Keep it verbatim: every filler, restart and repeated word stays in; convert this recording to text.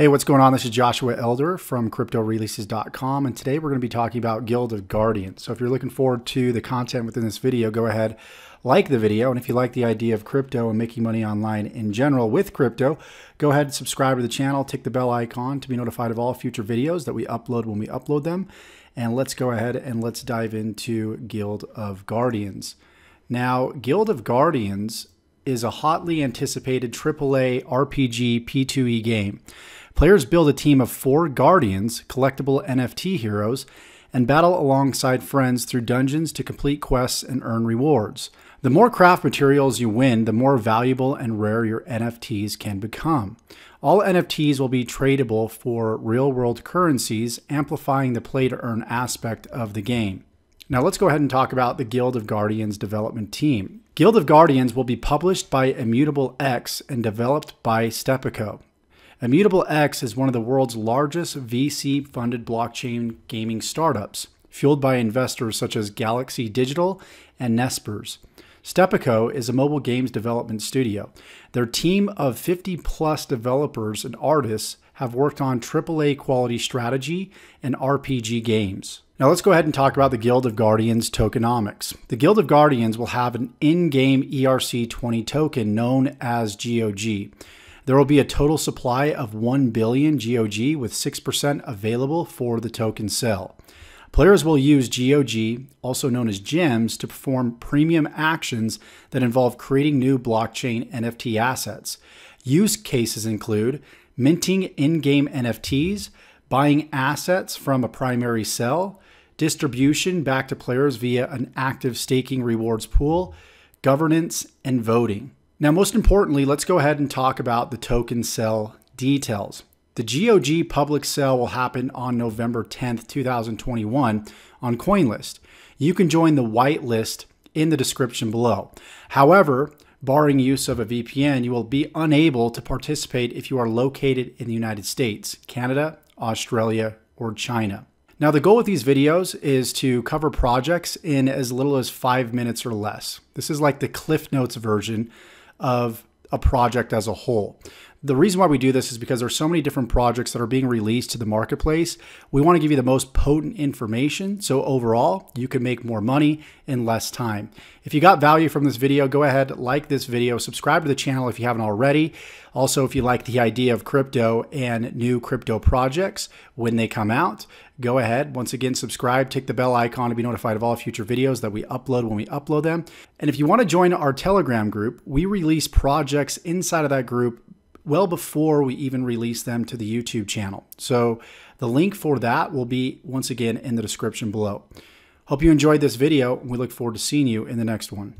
Hey, what's going on? This is Joshua Elder from crypto releases dot com, and today we're going to be talking about Guild of Guardians. So if you're looking forward to the content within this video, go ahead, like the video, and if you like the idea of crypto and making money online in general with crypto, go ahead and subscribe to the channel, tick the bell icon to be notified of all future videos that we upload when we upload them, and let's go ahead and let's dive into Guild of Guardians. Now, Guild of Guardians is a hotly anticipated triple A R P G P two E game. Players build a team of four Guardians, collectible N F T heroes, and battle alongside friends through dungeons to complete quests and earn rewards. The more craft materials you win, the more valuable and rare your N F Ts can become. All N F Ts will be tradable for real-world currencies, amplifying the play-to-earn aspect of the game. Now let's go ahead and talk about the Guild of Guardians development team. Guild of Guardians will be published by Immutable X and developed by Stepico. Immutable X is one of the world's largest V C-funded blockchain gaming startups, fueled by investors such as Galaxy Digital and Nespers. Stepico is a mobile games development studio. Their team of fifty plus developers and artists have worked on triple A quality strategy and R P G games. Now let's go ahead and talk about the Guild of Guardians tokenomics. The Guild of Guardians will have an in-game E R C twenty token known as G O G. There will be a total supply of one billion G O G with six percent available for the token sale. Players will use G O G, also known as gems, to perform premium actions that involve creating new blockchain N F T assets. Use cases include minting in-game N F Ts, buying assets from a primary sell, distribution back to players via an active staking rewards pool, governance, and voting. Now, most importantly, let's go ahead and talk about the token sell details. The G O G public sell will happen on November tenth, two thousand twenty-one on CoinList. You can join the whitelist in the description below. However, barring use of a V P N, you will be unable to participate if you are located in the United States, Canada, Australia, or China. Now, the goal with these videos is to cover projects in as little as five minutes or less. This is like the Cliff Notes version of a project as a whole. The reason why we do this is because there's so many different projects that are being released to the marketplace. We want to give you the most potent information, so overall, you can make more money in less time. If you got value from this video, go ahead, like this video, subscribe to the channel if you haven't already. Also, if you like the idea of crypto and new crypto projects when they come out, go ahead, once again, subscribe, tick the bell icon to be notified of all future videos that we upload when we upload them. And if you want to join our Telegram group, we release projects inside of that group well before we even release them to the YouTube channel. So the link for that will be, once again, in the description below. Hope you enjoyed this video, and we look forward to seeing you in the next one.